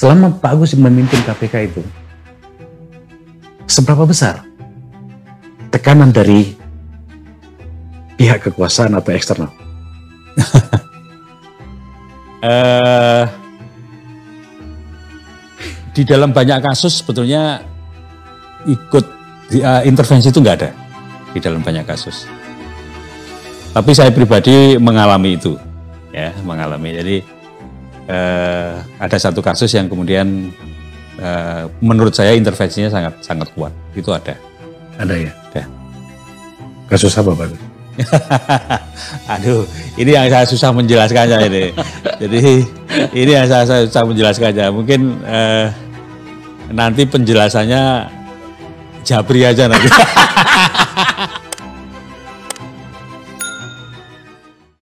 Selama Pak Agus memimpin KPK itu, seberapa besar tekanan dari pihak kekuasaan atau eksternal? Di dalam banyak kasus sebetulnya ikut intervensi itu nggak ada di dalam banyak kasus. Tapi saya pribadi mengalami itu, ya mengalami. Jadi ada satu kasus yang kemudian menurut saya intervensinya sangat kuat. Itu ada. Ada ya. Ada. Kasus apa Pak? Aduh, ini yang saya susah menjelaskannya ini. Jadi ini yang saya susah menjelaskannya. Mungkin nanti penjelasannya Jabri aja nanti.